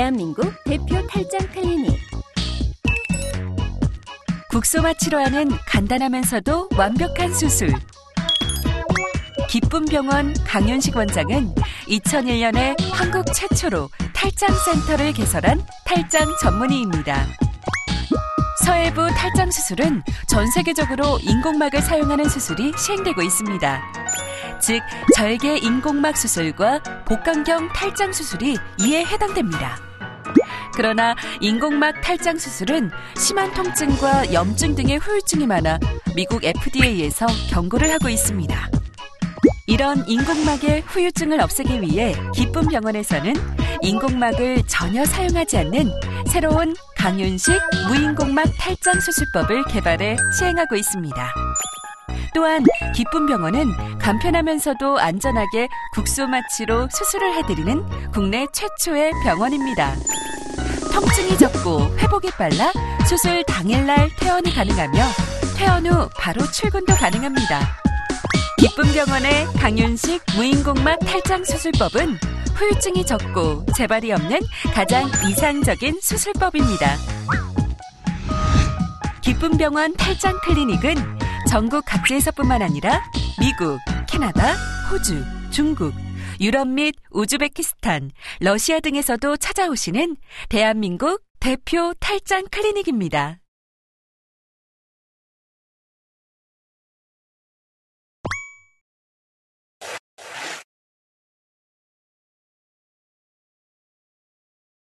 대한민국 대표 탈장 클리닉. 국소와 치료하는 간단하면서도 완벽한 수술. 기쁨병원 강윤식 원장은 2001년에 한국 최초로 탈장센터를 개설한 탈장 전문의입니다. 서해부 탈장 수술은 전 세계적으로 인공막을 사용하는 수술이 시행되고 있습니다. 즉, 절개 인공막 수술과 복강경 탈장 수술이 이에 해당됩니다. 그러나 인공막 탈장 수술은 심한 통증과 염증 등의 후유증이 많아 미국 FDA에서 경고를 하고 있습니다. 이런 인공막의 후유증을 없애기 위해 기쁨병원에서는 인공막을 전혀 사용하지 않는 새로운 강윤식 무인공막 탈장 수술법을 개발해 시행하고 있습니다. 또한 기쁨병원은 간편하면서도 안전하게 국소마취로 수술을 해드리는 국내 최초의 병원입니다. 통증이 적고 회복이 빨라 수술 당일날 퇴원이 가능하며 퇴원 후 바로 출근도 가능합니다. 기쁨병원의 강윤식 무인공막 탈장 수술법은 후유증이 적고 재발이 없는 가장 이상적인 수술법입니다. 기쁨병원 탈장 클리닉은 전국 각지에서뿐만 아니라 미국, 캐나다, 호주, 중국, 유럽 및 우즈베키스탄, 러시아 등에서도 찾아오시는 대한민국 대표 탈장 클리닉입니다.